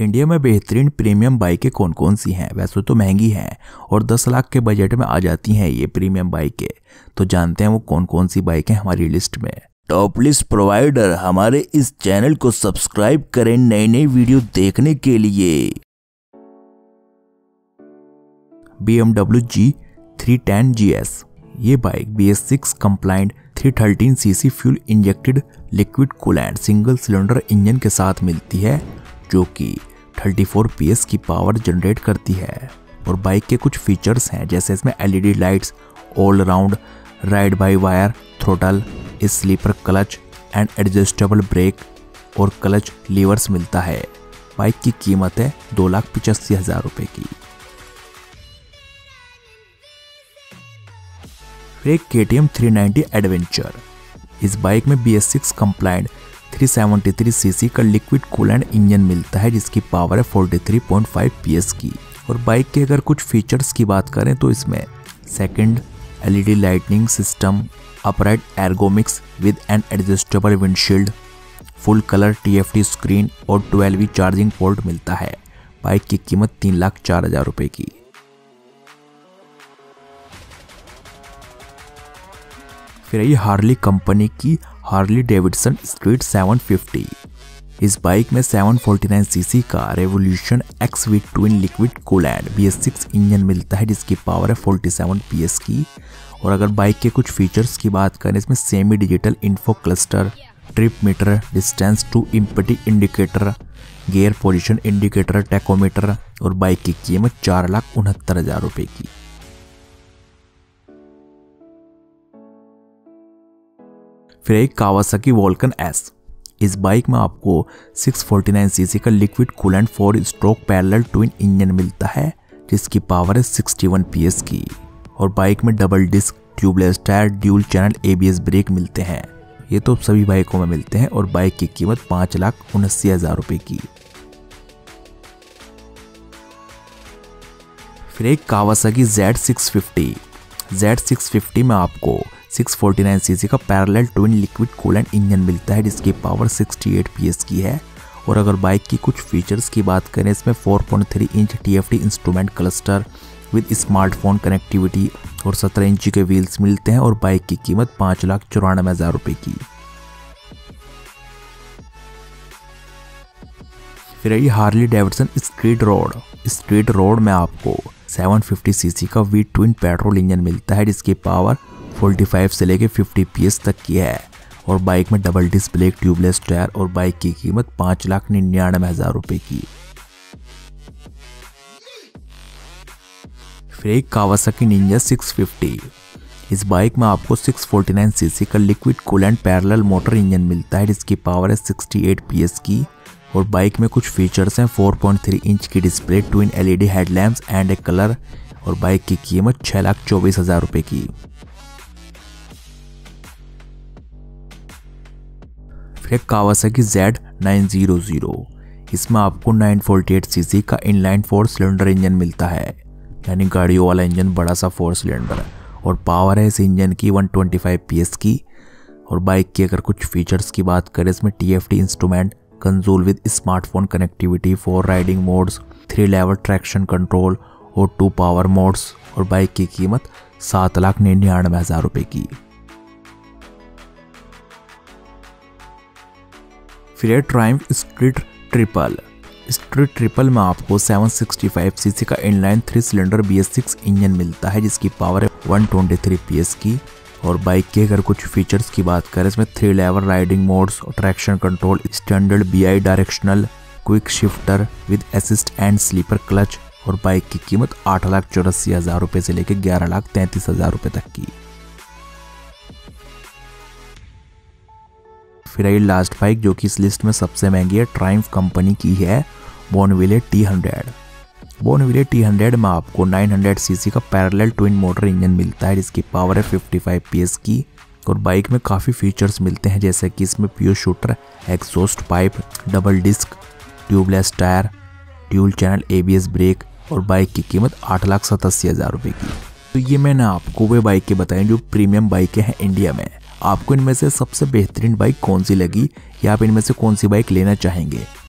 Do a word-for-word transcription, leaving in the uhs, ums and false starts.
India में बेहतरीन premium बाइकें कौन कौन सी हैं। वैसे तो महंगी हैं और दस लाख के बजट में आ जाती हैं ये प्रीमियम बाइकें, तो जानते हैं वो कौन कौन सी बाइकें हमारी लिस्ट में। टॉप लिस्ट प्रोवाइडर हमारे इस चैनल को सब्सक्राइब करें नई नई वीडियो देखने के लिए। B M W G three ten G S, ये bike B S six compliant three thirteen cc fuel injected liquid coolant single cylinder engine के साथ मिलती है, जो कि चौंतीस पी एस की पावर जनरेट करती है। और बाइक के कुछ फीचर्स हैं, जैसे इसमें L E D lights, all round ride by wire throttle, slipper clutch and adjustable brake और क्लच लीवर्स मिलता है। बाइक की कीमत है दो लाख पिचासी हजार रुपये की। फिर एक K T M three ninety adventure, इस बाइक में B S six compliant three seventy three cc का लिक्विड कूलेंट इंजन मिलता है, जिसकी पावर है तैंतालीस पॉइंट पाँच पी एस की। और बाइक के अगर कुछ फीचर्स की बात करें तो इसमें second L E D lightning system, upright ergonomics with an adjustable windshield, full colour T F T screen और ट्वेल्व वी चार्जिंग पोर्ट मिलता है। बाइक की कीमत तीन लाख चार हजार रुपये की। फिर ये हार्ली कंपनी की Harley Davidson Street seven fifty, इस बाइक में सेवन फोर्टी नाइन सीसी का revolution X V twin liquid coolant B S six engine मिलता है, जिसकी पावर है सैंतालीस पी एस की। और अगर बाइक के कुछ फीचर्स की बात करें, इसमें semi digital info cluster, trip meter, distance to empty indicator, gear position indicator, tachometer और बाइक की कीमत चार लाख उनहत्तर हजार रुपये की। फिर एक कावासाकी वॉल्कन एस, इस बाइक में आपको सिक्स फोर्टी नाइन सीसी का liquid coolant four stroke parallel twin engine मिलता है, जिसकी पावर है इकसठ पी एस की। और बाइक में double disc tubeless tyre, dual channel A B S brake मिलते हैं। ये तो सभी बाइकों में मिलते हैं और बाइक की कीमत पाँच लाख उनासी हजार रुपये की। फिर एक Kawasaki Z six fifty, Z six fifty में आपको सिक्स फोर्टी नाइन सीसी का parallel twin liquid coolant engine मिलता है, जिसकी पावर अड़सठ पी एस की है। और अगर बाइक की कुछ फीचर्स की बात करें, इसमें four point three inch T F T instrument cluster with smartphone connectivity और सत्रह इंच के व्हील्स मिलते हैं और बाइक की कीमत पाँच लाख चौरानवे हज़ार रुपये की। फिर ये Harley Davidson Street Road, Street Road में आपको सेवन फिफ्टी सीसी का वी ट्विन पेट्रोल इंजन मिलता है, जिसकी पावर पैंतालीस से लेके पचास पी एस तक की है। और बाइक में double disc brake, tubeless tyre और बाइक की कीमत पाँच लाख निन्यानवे हजार रुपये की। फिर एक कावासाकी निंजा सिक्स फिफ्टी, इस बाइक में आपको सिक्स फोर्टी नाइन सीसी का liquid coolant parallel motor engine मिलता है, जिसकी पावर है अड़सठ पी एस की। और बाइक में कुछ फीचर्स हैं, फोर पॉइंट थ्री इंच की display, twin L E D headlamps and a colour और बाइक की कीमत छः लाख चौबीस हजार रुपये की। फिर कावासाकी जेड नाइन हंड्रेड, इसमें आपको नाइन फोर्टी एट सीसी का इनलाइन फोर सिलेंडर इंजन मिलता है, यानी गाड़ियों वाला इंजन, बड़ा सा फोर सिलेंडर। और पावर है इस इंजन की एक सौ पच्चीस पी एस की। और बाइक की अगर कुछ फीचर्स की बात करें, इसमें T F T instrument console with smartphone connectivity, four riding modes, three level traction control और टू पावर मोड्स और बाइक की कीमत सात लाख निन्यानवे हज़ार रुपये की। फिर Triumph Street Triple, Street Triple में आपको सेवन सिक्स्टी फाइव सीसी का inline three cylinder B S six engine मिलता है, जिसकी पावर है एक सौ तेईस पी एस की। और बाइक के अगर कुछ फीचर्स की बात करें, इसमें three level riding modes, traction control, standard bi directional, quick shifter with assist and slipper clutch और बाइक की कीमत आठ लाख चौरासी हज़ार रुपये से लेकर ग्यारह लाख तैंतीस हज़ार रुपये तक की। फिर आई लास्ट बाइक, जो कि इस लिस्ट में सबसे महंगी है, ट्रायम्फ कंपनी की है Bonneville T hundred. Bonneville T hundred में आपको नाइन हंड्रेड सीसी का पैरेलल ट्विन मोटर इंजन मिलता है, जिसकी पावर है पचपन पी एस की। और बाइक में काफ़ी फीचर्स मिलते हैं, जैसे कि इसमें pure shooter, exhaust pipe, double disc, tubeless tyre, dual channel A B S brake और बाइक की कीमत आठ लाख सतासी हज़ार रुपये की। तो ये मैंने आपको वे बाइकें बताई जो प्रीमियम बाइकें हैं इंडिया में। आपको इनमें से सबसे बेहतरीन बाइक कौन सी लगी या आप इनमें से कौन सी बाइक लेना चाहेंगे,